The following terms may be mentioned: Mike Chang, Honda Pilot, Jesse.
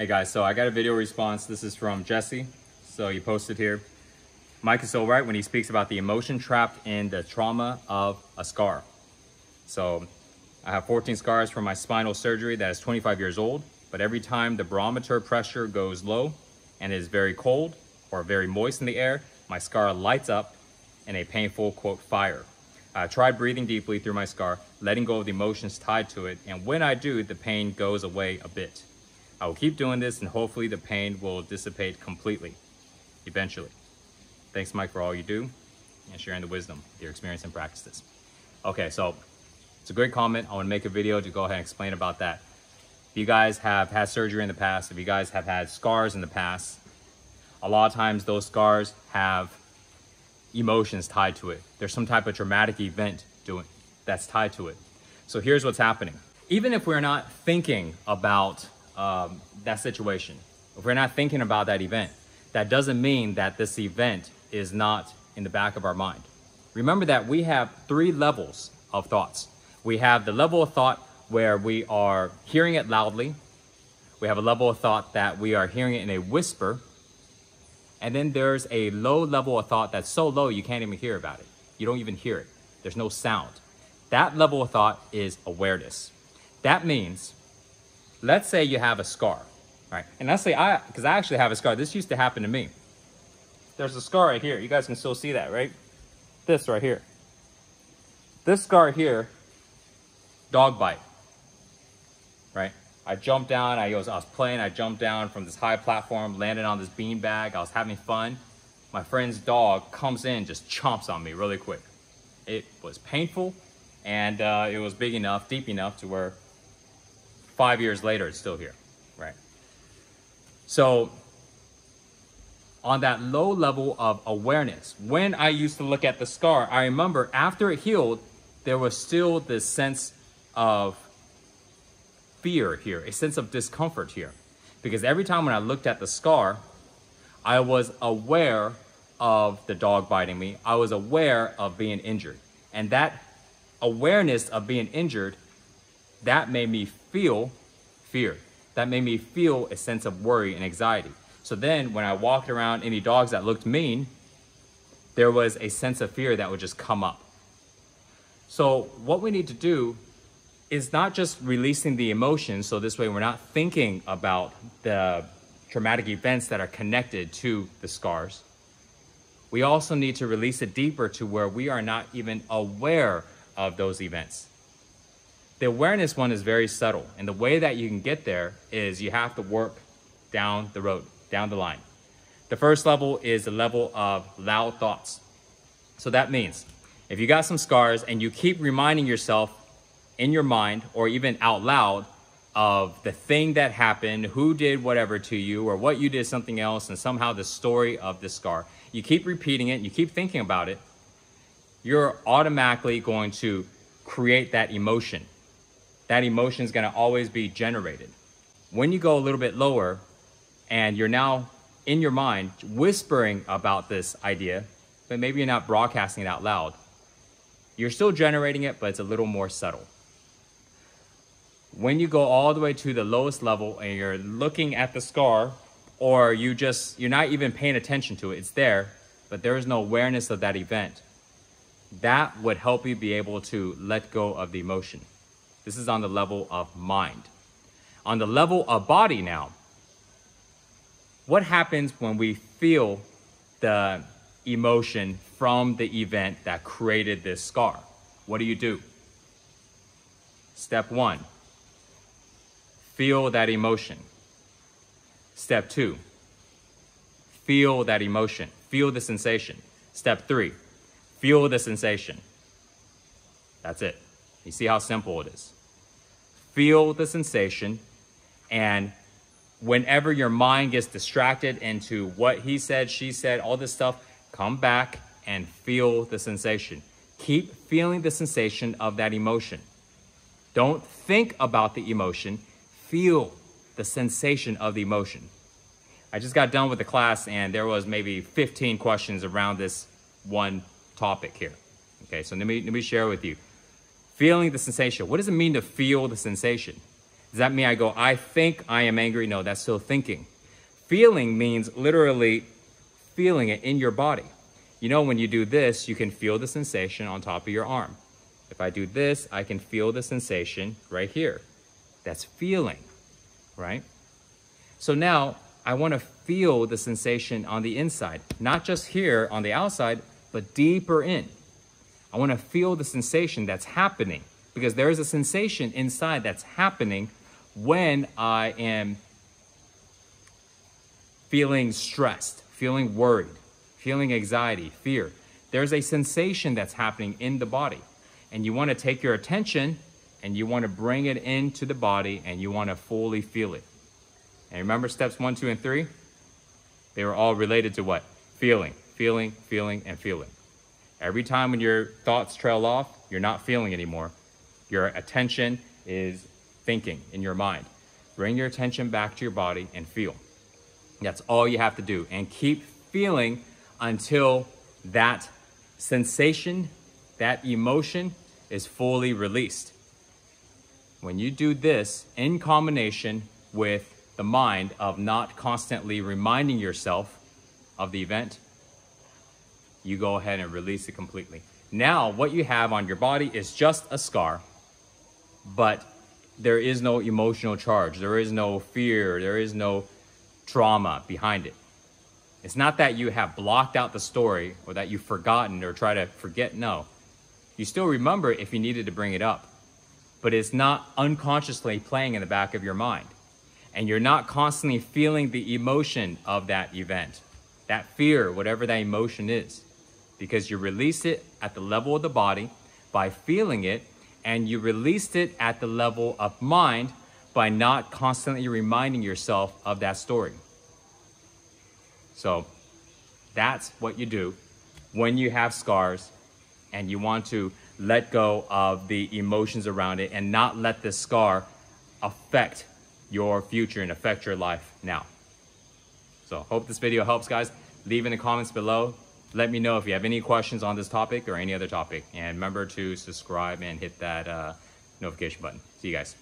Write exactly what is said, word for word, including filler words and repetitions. Hey guys, so I got a video response. This is from Jesse. So he posted here. Mike is so right when he speaks about the emotion trapped in the trauma of a scar. So I have fourteen scars from my spinal surgery that is twenty-five years old, but every time the barometer pressure goes low and it is very cold or very moist in the air, my scar lights up in a painful, quote, fire. I tried breathing deeply through my scar, letting go of the emotions tied to it, and when I do, the pain goes away a bit. I will keep doing this, and hopefully the pain will dissipate completely, eventually. Thanks, Mike, for all you do, and sharing the wisdom, your experience, and practices. Okay, so it's a great comment. I want to make a video to go ahead and explain about that. If you guys have had surgery in the past, if you guys have had scars in the past, a lot of times those scars have emotions tied to it. There's some type of traumatic event doing that's tied to it. So here's what's happening. Even if we're not thinking about um, that situation, if we're not thinking about that event, that doesn't mean that this event is not in the back of our mind. Remember that we have three levels of thoughts. We have the level of thought where we are hearing it loudly. We have a level of thought that we are hearing it in a whisper. And then there's a low level of thought that's so low you can't even hear about it. You don't even hear it. There's no sound. That level of thought is awareness. That means, let's say you have a scar, right? And let's say I, because I actually have a scar. This used to happen to me. There's a scar right here. You guys can still see that, right? This right here. This scar here, dog bite, right? I jumped down, I was, I was playing, I jumped down from this high platform, landed on this beanbag, I was having fun. My friend's dog comes in, just chomps on me really quick. It was painful, and uh, it was big enough, deep enough to where five years later, it's still here, right? So on that low level of awareness, when I used to look at the scar, I remember after it healed, there was still this sense of fear here, a sense of discomfort here, because every time when I looked at the scar, I was aware of the dog biting me. I was aware of being injured, and that awareness of being injured, that made me feel fear. That made me feel a sense of worry and anxiety. So then when I walked around any dogs that looked mean, there was a sense of fear that would just come up. So what we need to do is not just releasing the emotions, so this way we're not thinking about the traumatic events that are connected to the scars. We also need to release it deeper to where we are not even aware of those events. The awareness one is very subtle, and the way that you can get there is you have to work down the road, down the line. The first level is the level of loud thoughts. So that means if you got some scars and you keep reminding yourself in your mind or even out loud of the thing that happened, who did whatever to you, or what you did something else, and somehow the story of the scar, you keep repeating it and you keep thinking about it, you're automatically going to create that emotion. That emotion is going to always be generated. When you go a little bit lower and you're now in your mind whispering about this idea, but maybe you're not broadcasting it out loud, you're still generating it, but it's a little more subtle. When you go all the way to the lowest level and you're looking at the scar, or you just, you're not even paying attention to it, it's there, but there is no awareness of that event, that would help you be able to let go of the emotion. This is on the level of mind. On the level of body now, what happens when we feel the emotion from the event that created this scar? What do you do? Step one, feel that emotion. Step two, feel that emotion. Feel the sensation. Step three, feel the sensation. That's it. You see how simple it is. Feel the sensation, and whenever your mind gets distracted into what he said, she said, all this stuff, come back and feel the sensation. Keep feeling the sensation of that emotion. Don't think about the emotion. Feel the sensation of the emotion. I just got done with the class, and there was maybe fifteen questions around this one topic here. Okay, so let me, let me share with you. Feeling the sensation. What does it mean to feel the sensation? Does that mean I go, I think I am angry? No, that's still thinking. Feeling means literally feeling it in your body. You know, when you do this, you can feel the sensation on top of your arm. If I do this, I can feel the sensation right here. That's feeling, right? So now I want to feel the sensation on the inside, not just here on the outside, but deeper in. I want to feel the sensation that's happening, because there is a sensation inside that's happening when I am feeling stressed, feeling worried, feeling anxiety, fear. There's a sensation that's happening in the body. And you want to take your attention and you want to bring it into the body and you want to fully feel it. And remember steps one, two, and three? They were all related to what? Feeling, feeling, feeling, and feeling. Every time when your thoughts trail off, you're not feeling anymore. Your attention is thinking in your mind. Bring your attention back to your body and feel. That's all you have to do. And keep feeling until that sensation, that emotion is fully released. When you do this in combination with the mind of not constantly reminding yourself of the event, you go ahead and release it completely. Now, what you have on your body is just a scar, but there is no emotional charge. There is no fear. There is no trauma behind it. It's not that you have blocked out the story or that you've forgotten or try to forget. No, you still remember if you needed to bring it up, but it's not unconsciously playing in the back of your mind. And you're not constantly feeling the emotion of that event, that fear, whatever that emotion is, because you release it at the level of the body by feeling it, and you released it at the level of mind by not constantly reminding yourself of that story. So that's what you do when you have scars and you want to let go of the emotions around it and not let the scar affect your future and affect your life now. So hope this video helps, guys. Leave in the comments below. Let me know if you have any questions on this topic or any other topic. And remember to subscribe and hit that uh, notification button. See you guys.